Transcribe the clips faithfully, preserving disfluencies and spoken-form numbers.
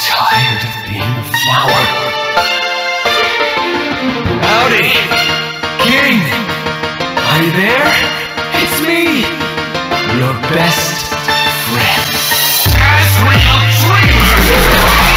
tired of being a flower. Howdy! King! Are you there? It's me! Your best friend. Asriel Dreamer!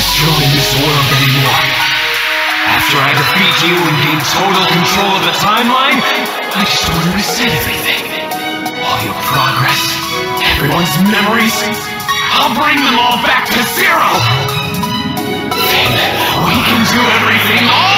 Destroying this world anymore. After I defeat you and gain total control of the timeline, I just want to reset everything. All your progress, everyone's memories, I'll bring them all back to zero! Then we can do everything all